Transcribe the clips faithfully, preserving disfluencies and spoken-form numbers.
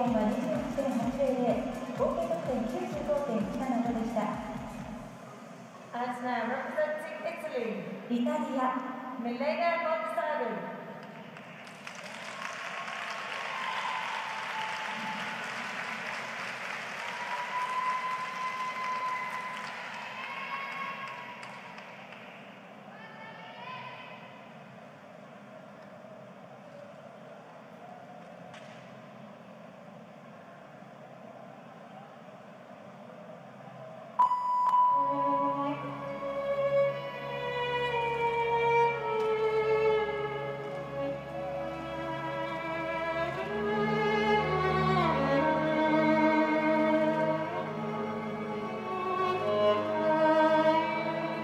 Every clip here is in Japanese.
にせんはちじゅういちねん合計得点 きゅうじゅうごてんななご でした。 As now representing Italy, イタリア Milena Baldassarri. Milena Baldassarri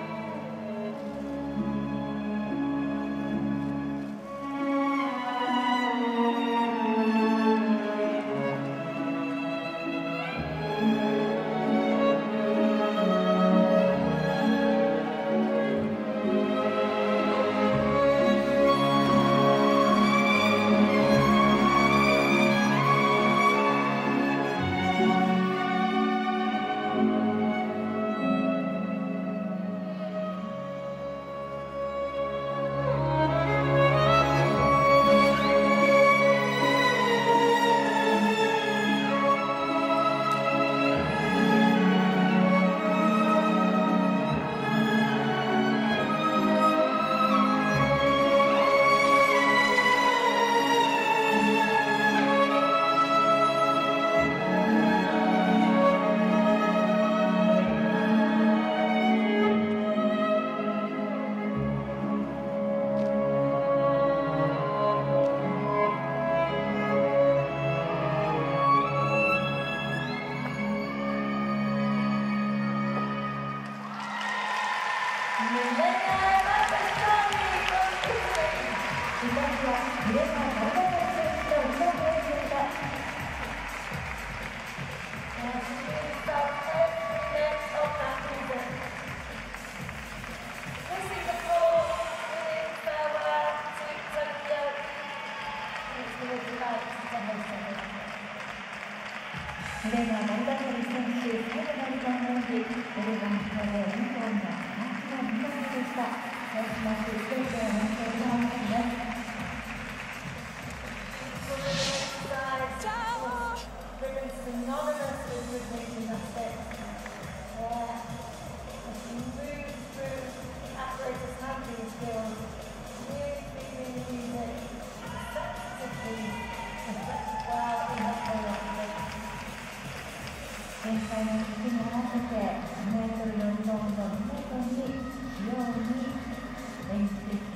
選手、最後までご覧になり、オレゴンのユニフォームが真っ白に染まりました。広島市選手を持っていたのです。 前回の時に合わせてにメートルの運動運動にように練習していきます。